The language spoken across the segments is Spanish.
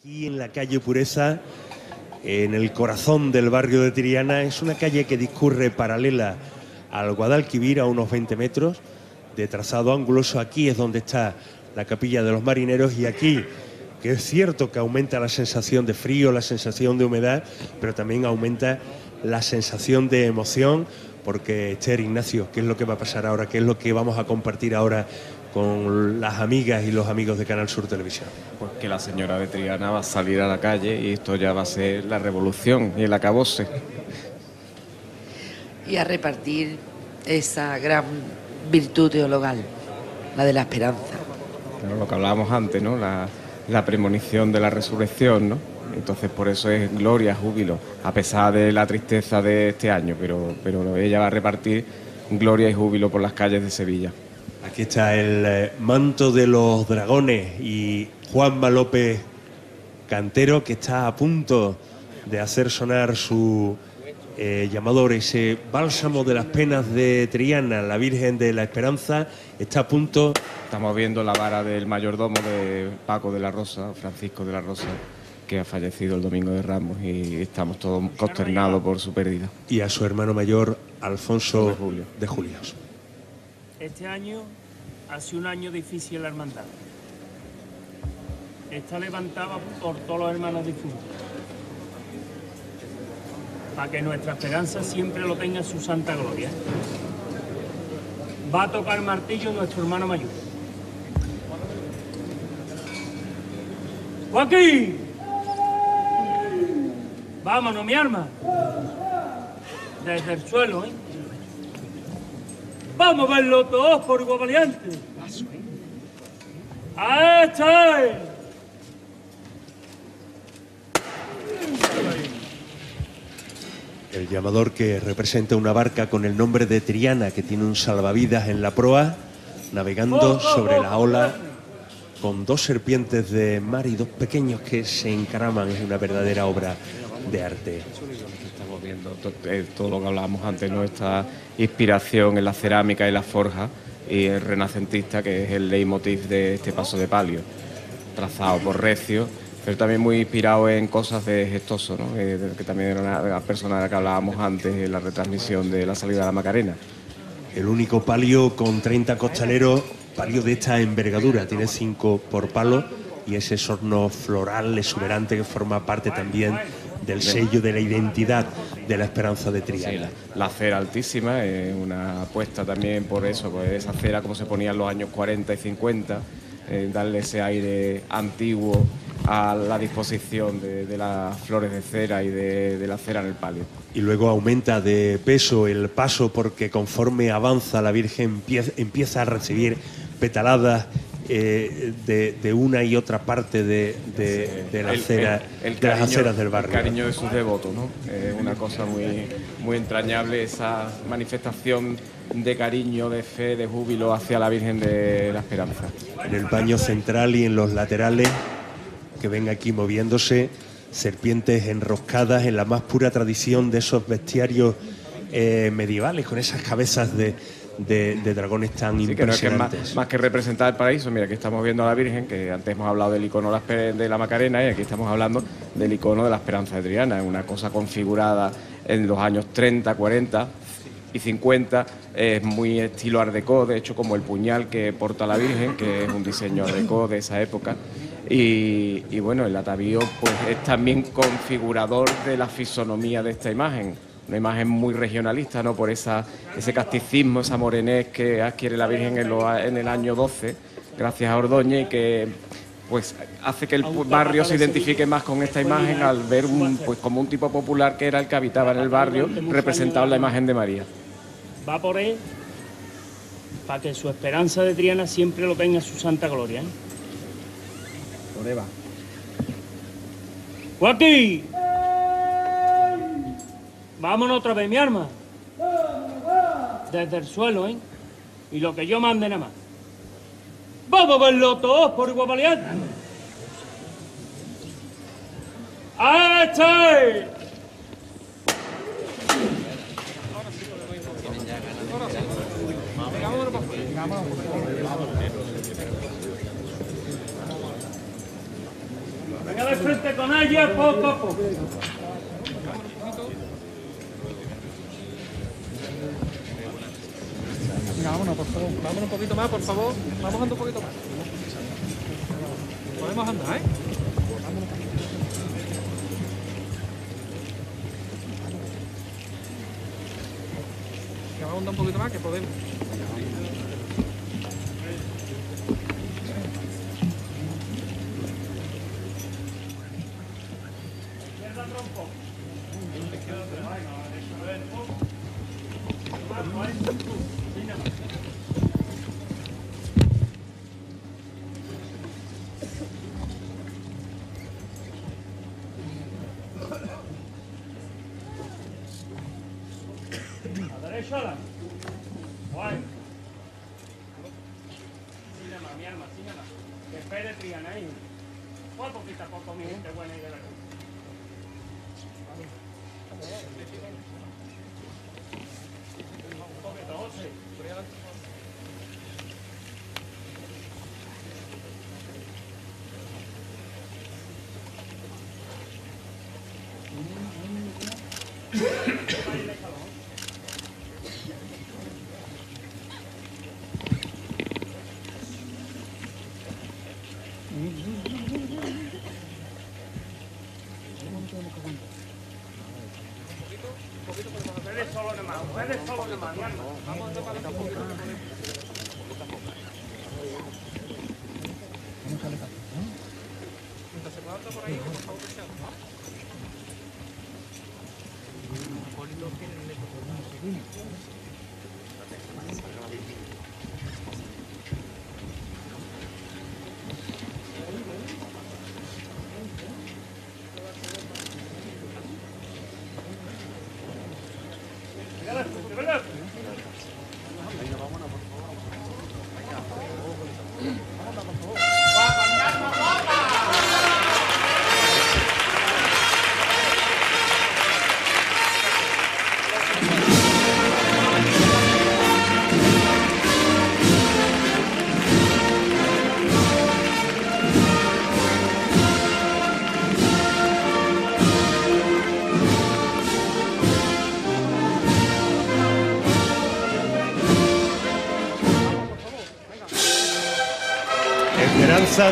Aquí en la calle Pureza, en el corazón del barrio de Triana, es una calle que discurre paralela al Guadalquivir a unos 20 metros de trazado anguloso. Aquí es donde está la capilla de los marineros y aquí, que es cierto que aumenta la sensación de frío, la sensación de humedad, pero también aumenta la sensación de emoción, porque Esther, Ignacio, ¿qué es lo que va a pasar ahora? ¿Qué es lo que vamos a compartir ahora con las amigas y los amigos de Canal Sur Televisión? Pues que la señora de Triana va a salir a la calle y esto ya va a ser la revolución y el acabose. Y a repartir esa gran virtud teologal, la de la esperanza. Claro, lo que hablábamos antes, ¿no? La premonición de la resurrección, ¿no? Entonces por eso es gloria, júbilo, a pesar de la tristeza de este año, pero ella va a repartir gloria y júbilo por las calles de Sevilla. Aquí está el manto de los dragones y Juanma López Cantero, que está a punto de hacer sonar su llamador, ese bálsamo de las penas de Triana, la Virgen de la Esperanza, está a punto. Estamos viendo la vara del mayordomo de Paco de la Rosa, Francisco de la Rosa, que ha fallecido el domingo de Ramos, y estamos todos consternados por su pérdida. Y a su hermano mayor, Alfonso de Julio. Este año ha sido un año difícil la hermandad. Está levantada por todos los hermanos difuntos. Para que nuestra esperanza siempre lo tenga en su santa gloria. Va a tocar martillo nuestro hermano mayor. ¡Joaquín! ¡Vámonos, mi arma! Desde el suelo, ¿eh? Vamos a verlo todos por igual valiente. ¡Ahí está! El llamador, que representa una barca con el nombre de Triana, que tiene un salvavidas en la proa, navegando sobre la ola con dos serpientes de mar y dos pequeños que se encaraman. Es una verdadera obra de arte. Estamos viendo todo lo que hablábamos antes, ¿no? Esta inspiración en la cerámica y la forja y el renacentista, que es el leitmotiv de este paso de palio, trazado por Recio, pero también muy inspirado en cosas de Gestoso, ¿no? Que también era una persona de la que hablábamos antes en la retransmisión de la salida de la Macarena. El único palio con 30 costaleros, palio de esta envergadura, tiene 5 por palo, y ese sorno floral exuberante que forma parte también del sello de la identidad de la esperanza de Triana. Sí, la cera altísima, una apuesta también por eso, por esa cera como se ponía en los años 40 y 50, darle ese aire antiguo a la disposición de las flores de cera y de la cera en el palio. Y luego aumenta de peso el paso, porque conforme avanza la Virgen empieza a recibir petaladas de una y otra parte de la acera, de las aceras del barrio. El cariño de sus devotos, ¿no? Una cosa muy, muy entrañable, esa manifestación de cariño, de fe, de júbilo hacia la Virgen de la Esperanza. En el paño central y en los laterales, que ven aquí moviéndose, serpientes enroscadas en la más pura tradición de esos bestiarios medievales, con esas cabezas de dragones tan impresionantes. Que no es que más que representar el paraíso, mira, aquí estamos viendo a la Virgen, que antes hemos hablado del icono de la Macarena, y aquí estamos hablando del icono de la Esperanza de Triana, una cosa configurada en los años 30, 40 y 50, es muy estilo Art Deco, de hecho, como el puñal que porta la Virgen, que es un diseño Art Deco de esa época. Y bueno, el atavío pues es también configurador de la fisonomía de esta imagen, una imagen muy regionalista, ¿no? Por ese casticismo, esa morenés que adquiere la Virgen en el año 12, gracias a Ordoña, y que pues hace que el barrio se identifique más con esta imagen al ver pues como un tipo popular que era el que habitaba en el barrio, representado en la imagen de María. Va por él, para que su esperanza de Triana siempre lo tenga en su santa gloria, ¿eh? ¡Joaquín! Vámonos otra vez, mi arma. Desde el suelo, ¿eh? Y lo que yo mande nada más. ¡Vamos a verlo todos por igual valiente! ¡Ahí está! Venga de frente con ella, poco a poco. Venga, vámonos, por favor. Vámonos un poquito más, por favor. Vamos andando un poquito más. Podemos andar, ¿eh? Que vamos a andar un poquito más, que podemos.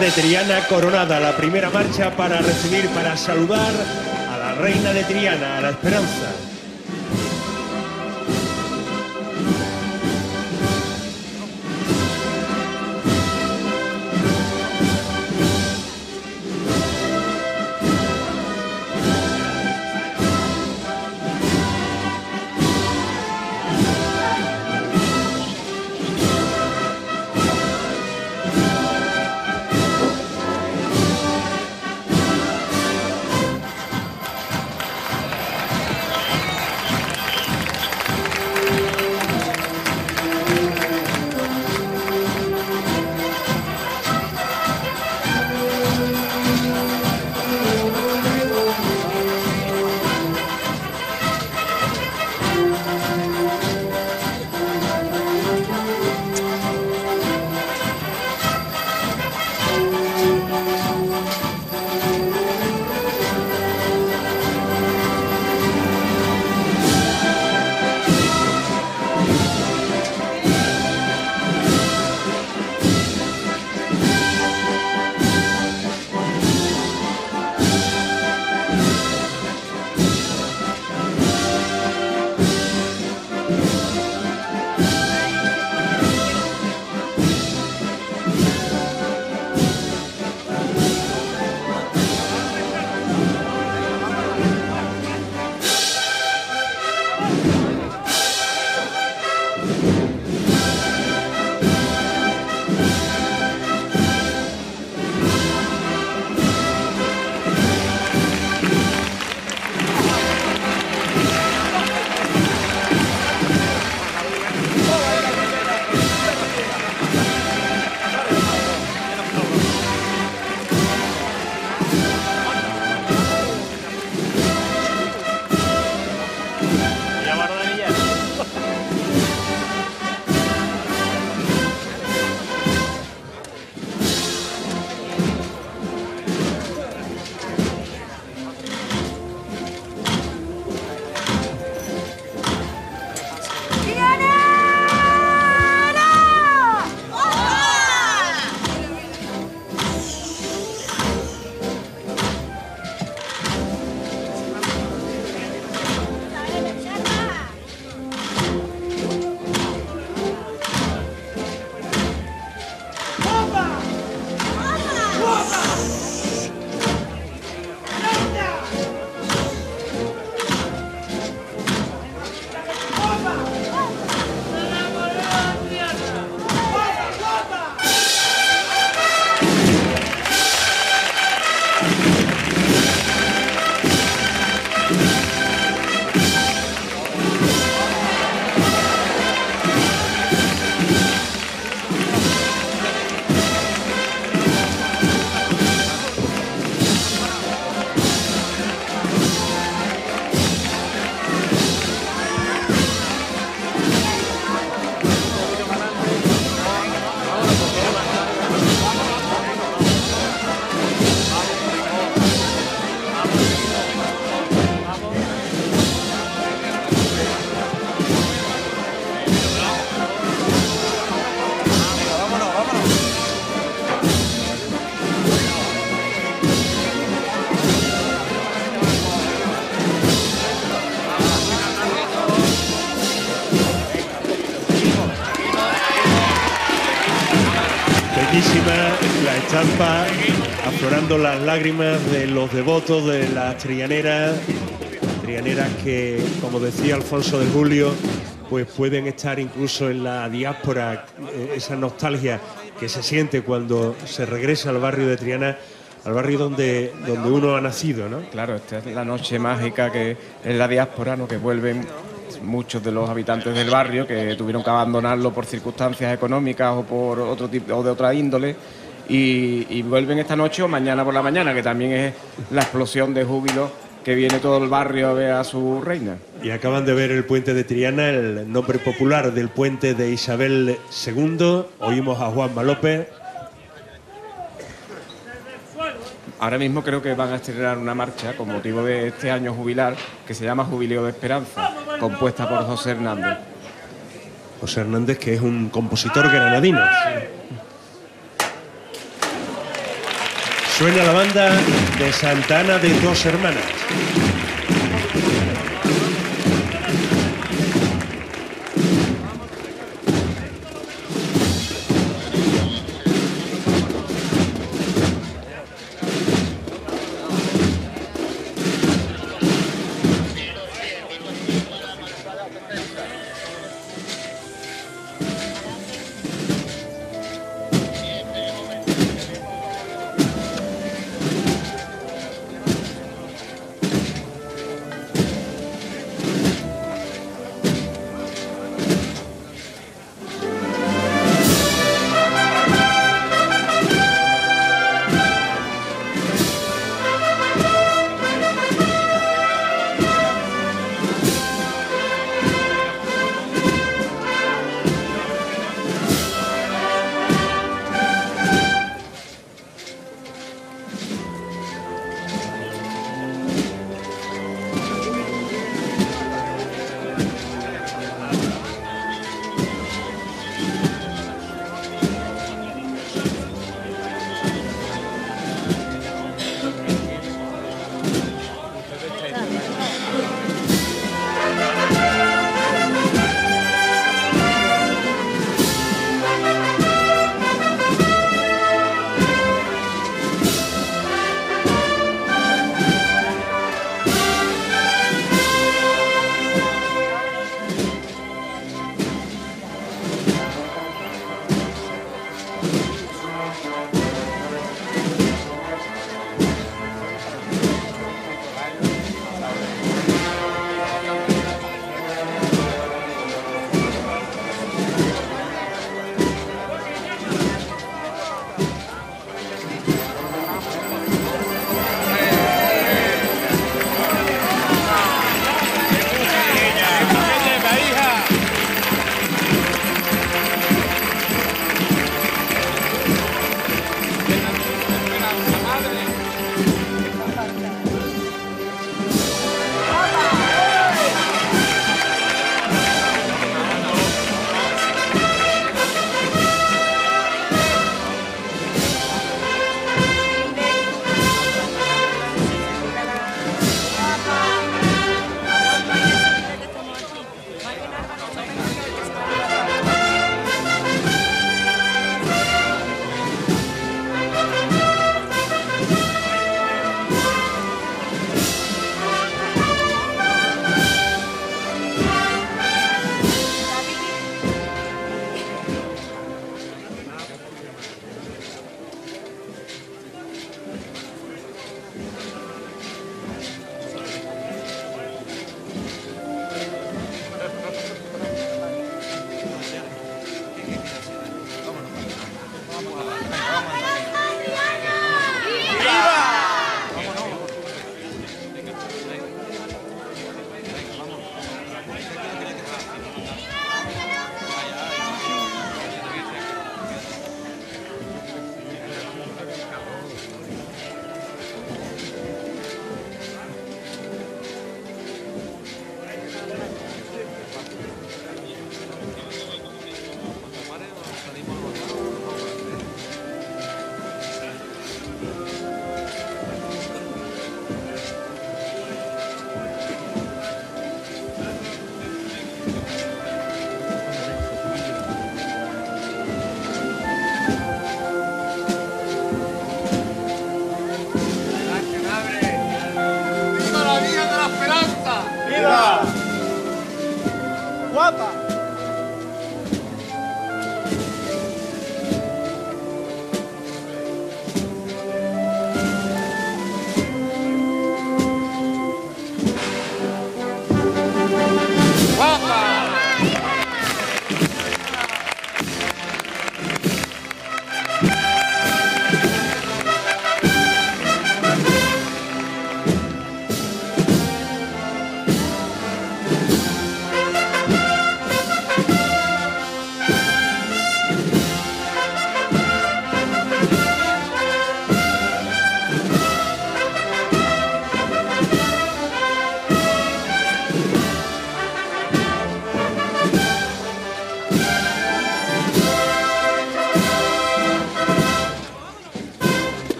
De Triana coronada, la primera marcha para recibir, para saludar a la reina de Triana, a la Esperanza. bellísima la estampa, aflorando las lágrimas de los devotos de las trianeras que, como decía Alfonso de Julio, pues pueden estar incluso en la diáspora, esa nostalgia que se siente cuando se regresa al barrio de Triana, al barrio donde uno ha nacido, ¿no? Claro, esta es la noche mágica que es la diáspora, ¿no?, que vuelven muchos de los habitantes del barrio que tuvieron que abandonarlo por circunstancias económicas o por otro tipo o de otra índole, y vuelven esta noche o mañana por la mañana, que también es la explosión de júbilo que viene todo el barrio a ver a su reina. Y acaban de ver el puente de Triana, el nombre popular del puente de Isabel II. Oímos a Juanma López. Ahora mismo creo que van a estrenar una marcha con motivo de este año jubilar, que se llama Jubileo de Esperanza, compuesta por José Hernández. José Hernández, que es un compositor granadino. Suena la Banda de Santa Ana de Dos Hermanas.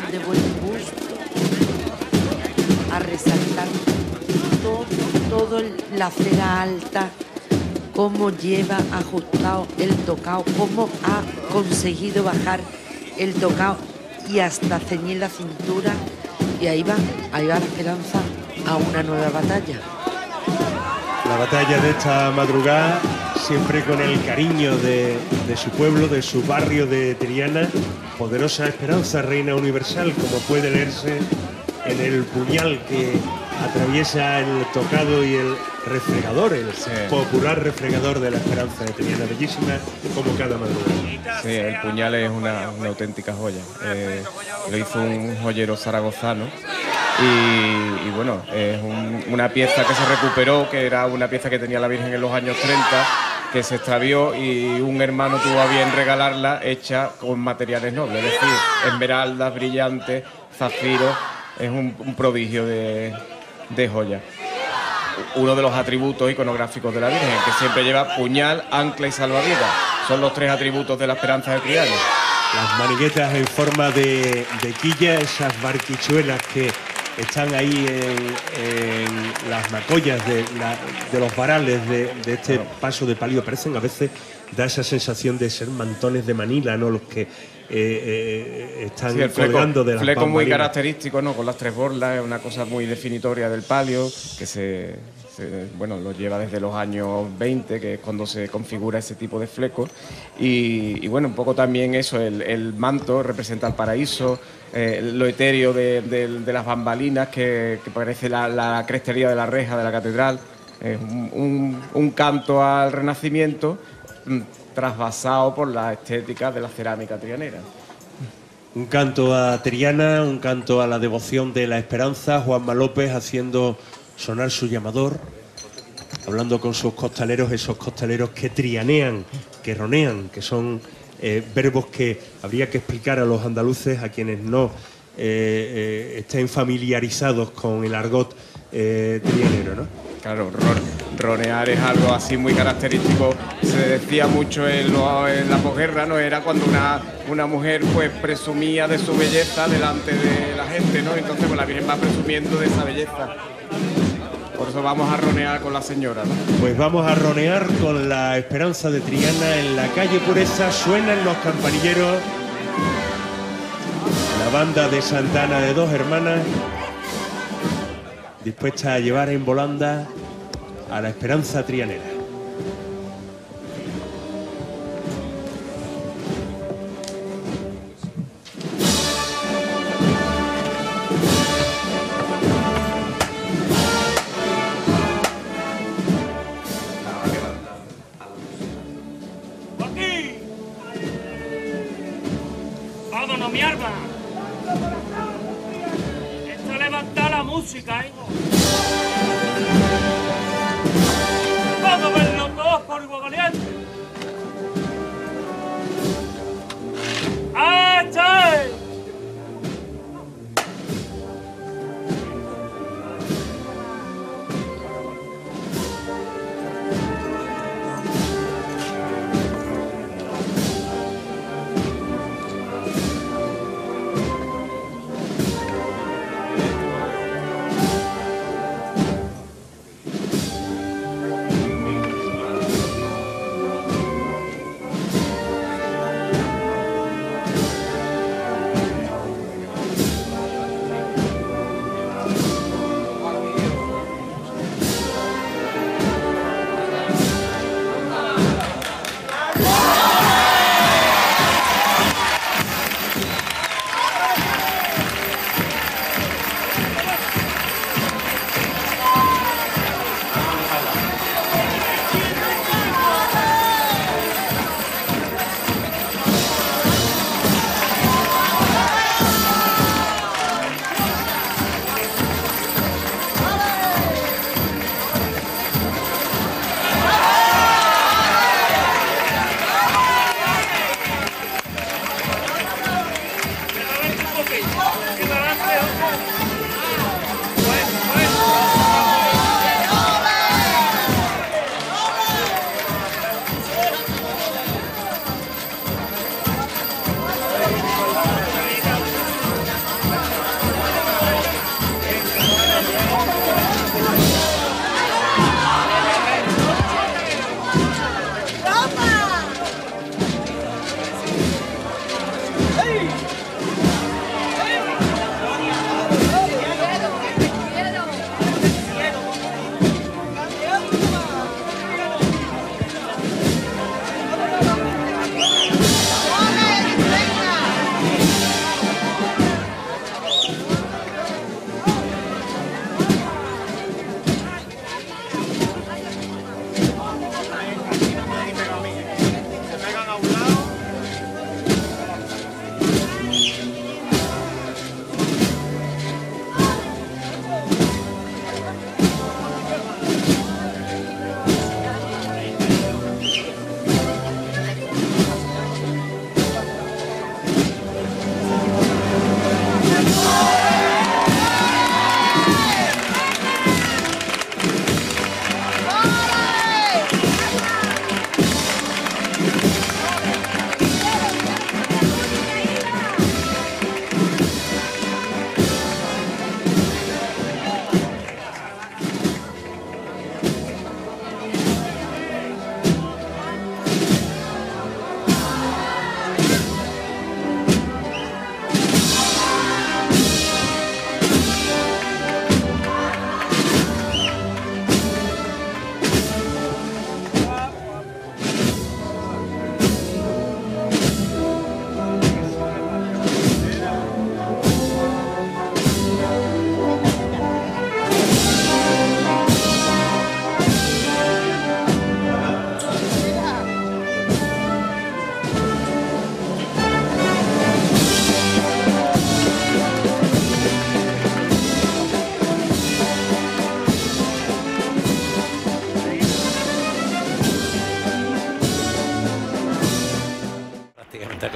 son de buen gusto, a resaltar todo la cera alta, cómo lleva ajustado el tocado, cómo ha conseguido bajar el tocado y hasta ceñir la cintura. Y ahí va la esperanza a una nueva batalla. La batalla de esta madrugada, siempre con el cariño de su pueblo, de su barrio de Triana. Poderosa esperanza, reina universal, como puede leerse en el puñal que atraviesa el tocado y el refregador, el popular refregador de la esperanza de Triana, bellísima como cada madrugada. Sí, el puñal es una auténtica joya. Lo hizo un joyero zaragozano. Y bueno, es una pieza que se recuperó, que era una pieza que tenía la Virgen en los años 30, que se extravió y un hermano tuvo a bien regalarla, hecha con materiales nobles, es decir, esmeraldas, brillantes, zafiros. Es un prodigio de joya. Uno de los atributos iconográficos de la Virgen, que siempre lleva puñal, ancla y salvavidas. Son los tres atributos de la esperanza de Triana. Las maniguetas en forma de quilla, esas barquichuelas que están ahí en las macollas de los varales de este paso de palio. Parecen a veces, da esa sensación de ser mantones de Manila, ¿no? Los que están colgando de las palmas. Fleco muy característico, ¿no? Con las tres borlas, es una cosa muy definitoria del palio, que bueno, lo lleva desde los años 20, que es cuando se configura ese tipo de flecos. Y bueno, un poco también eso, el manto representa el paraíso. Lo etéreo de las bambalinas, que parece la crestería de la reja de la catedral. Es un canto al Renacimiento trasvasado por la estética de la cerámica trianera. Un canto a Triana, un canto a la devoción de la esperanza. Juanma López haciendo sonar su llamador, hablando con sus costaleros, esos costaleros que trianean, que ronean, que son... verbos que habría que explicar a los andaluces, a quienes no estén familiarizados con el argot trianero, ¿no? Claro, ronear es algo así muy característico. Se decía mucho en la posguerra, ¿no? Era cuando una mujer pues presumía de su belleza delante de la gente, ¿no? Entonces pues, la Virgen va presumiendo de esa belleza. Por eso vamos a ronear con la señora, ¿no? Pues vamos a ronear con la esperanza de Triana en la calle Pureza. Suenan los campanilleros. La banda de Santa Ana de Dos Hermanas, dispuesta a llevar en volanda a la esperanza trianera.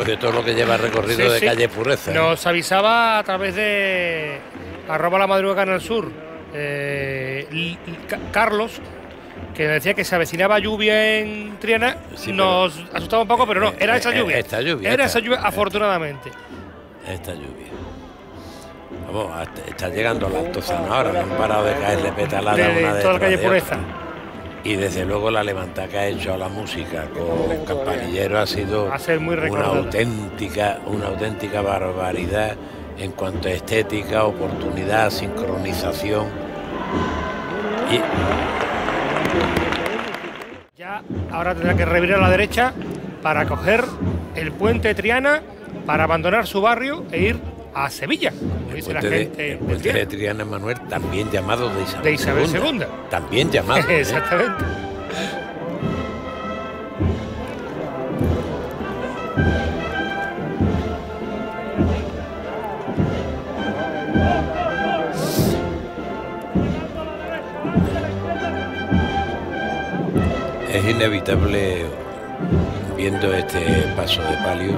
Pues de todo lo que lleva recorrido de calle Pureza. Nos avisaba a través de arroba la madrugada en el sur, Carlos, que decía que se avecinaba lluvia en Triana. Sí, nos asustaba un poco, pero no, era esa lluvia. Esta lluvia. Era esa lluvia, afortunadamente. Esta lluvia. Vamos, está llegando la Altozana ahora, no han parado de caerle petaladas una de toda la calle Pureza. Y desde luego la levantada que ha hecho a la música con Campanillero ha sido una auténtica barbaridad en cuanto a estética, oportunidad, sincronización. Y ya ahora tendrá que revirar a la derecha para coger el puente Triana, para abandonar su barrio e ir a Sevilla. El puente, el puente de Triana Manuel, también llamado de Isabel II. También llamado. Exactamente. Es inevitable, viendo este paso de palio,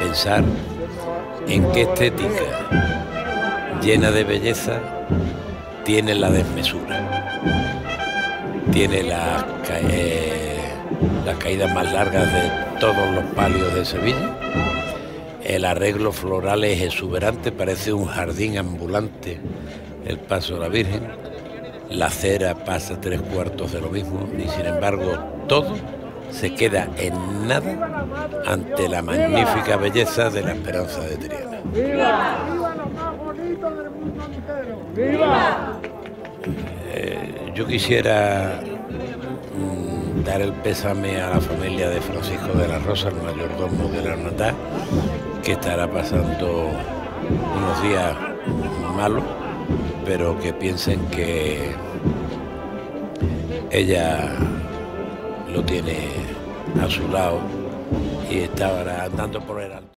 pensar en qué estética llena de belleza tiene la desmesura, tiene las caídas más largas de todos los palios de Sevilla. El arreglo floral es exuberante, parece un jardín ambulante el paso de la Virgen. La cera pasa tres cuartos de lo mismo y sin embargo todo se queda en nada ante la magnífica belleza de la Esperanza de Triana. ¡Viva! ¡Viva lo más bonito del mundo entero! ¡Viva! Yo quisiera dar el pésame a la familia de Francisco de la Rosa, el mayordomo de la hermandad, que estará pasando unos días malos, pero que piensen que ella lo tiene a su lado y está ahora andando por el alto.